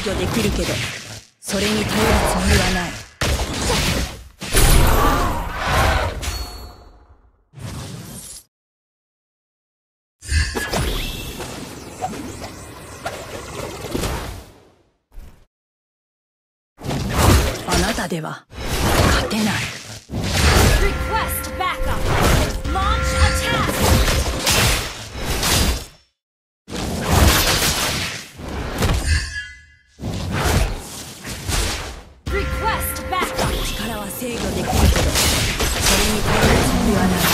制御できるけど、それに頼るつもりはない。あなたでは勝てない。力は制御できるけど、それに頼るつもりはない。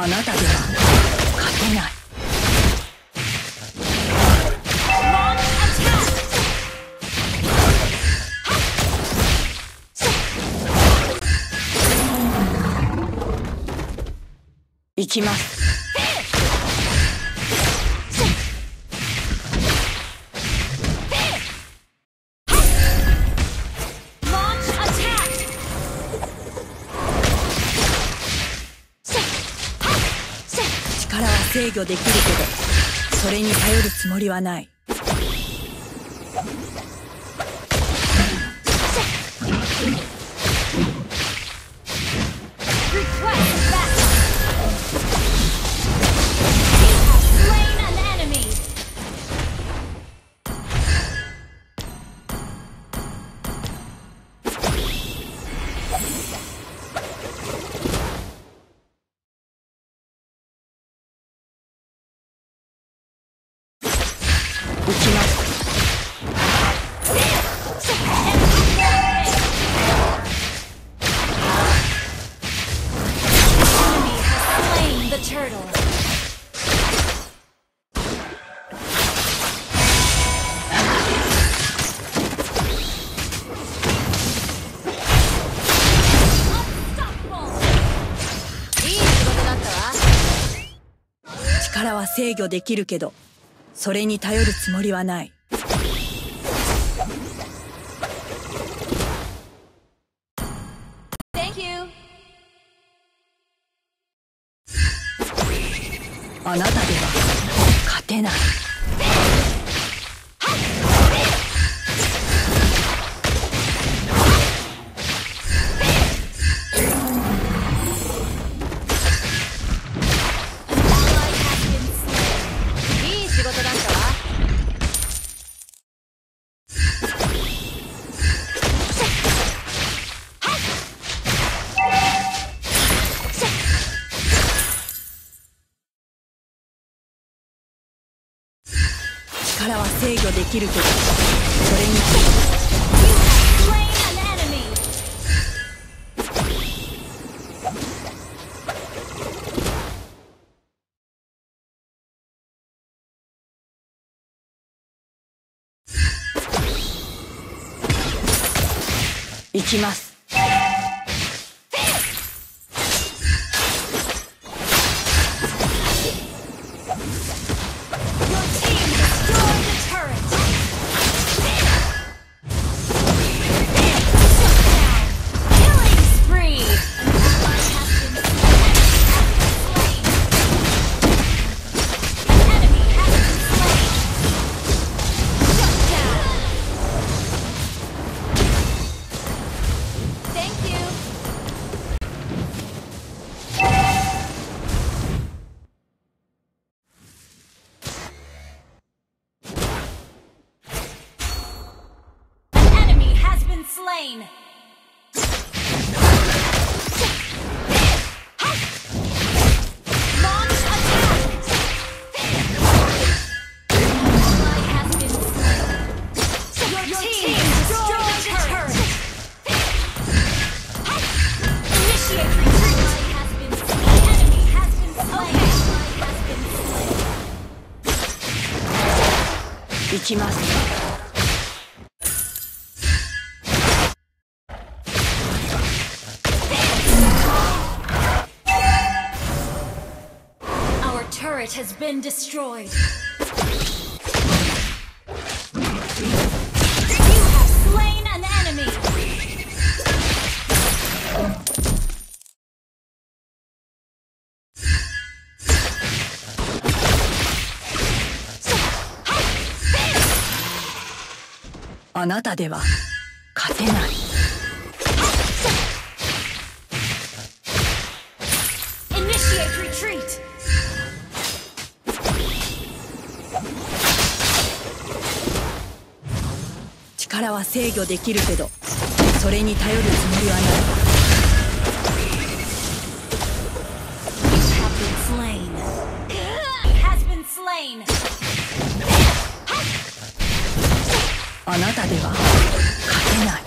あなたでは勝てない。いきます。あなたでは勝てない。いきます。制御できるけど、それに頼るつもりはない。行きます。あなたではそれに頼るつもりはない。あなたでは勝てない。いきます。制御できるけど、それに頼るつもりはない。力は制御できるけど、それに頼るつもりはない。you. あなたでは勝てない。いい仕事だったわ。力は制御できるけど、それに。行きます。Slain. Ikimasu. Has been destroyed. You have slain an enemy.あなたでは勝てない。 力は制御できるけど、それに頼るつもりはない。 あなたでは勝てない。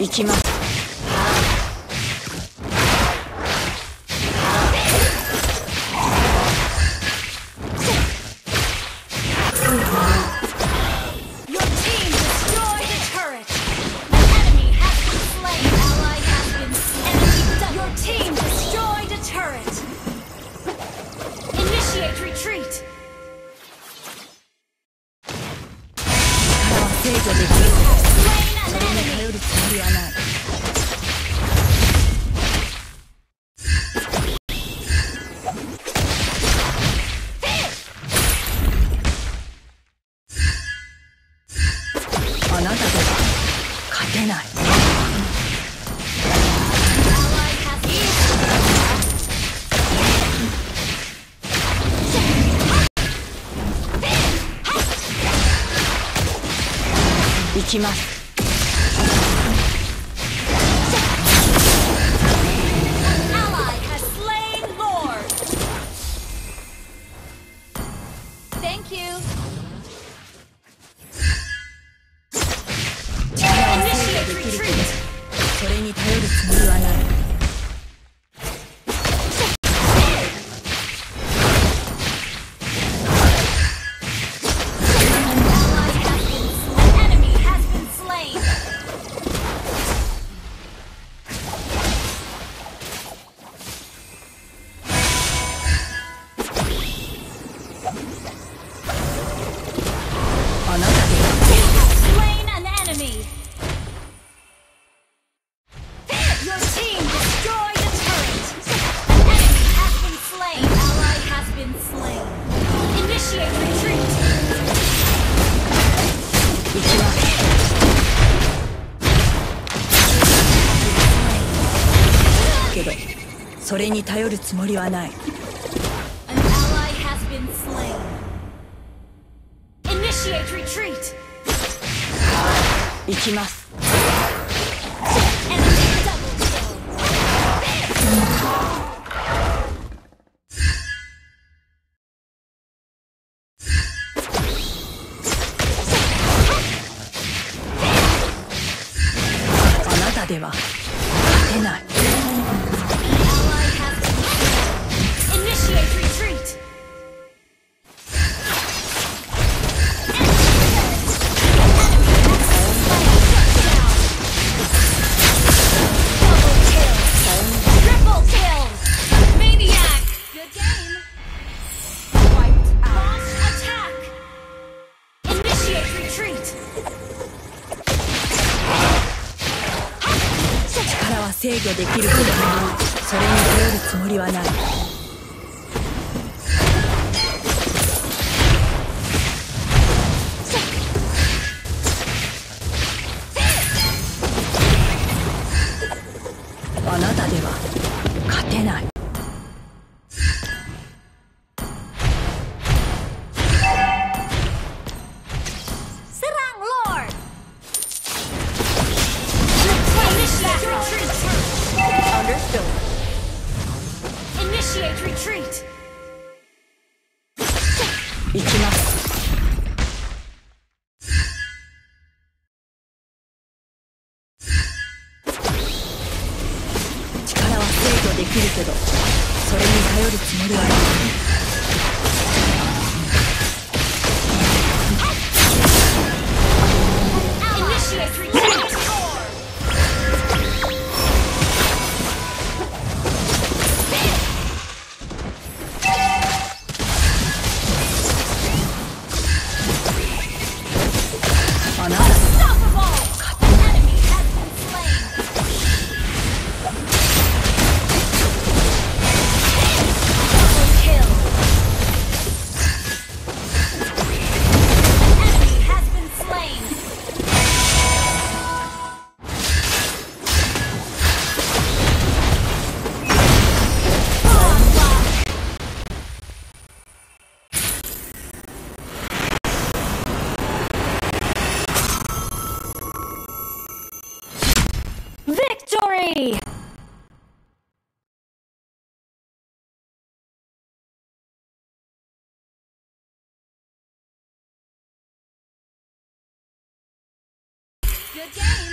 行きます。行きます。それに頼るつもりはない。行きます。あなたでは勝てない。制御できることもそれに頼るつもりはない。あなたでは勝てない。行きます。力は制御できるけどそれに頼るつもりはない。Good game!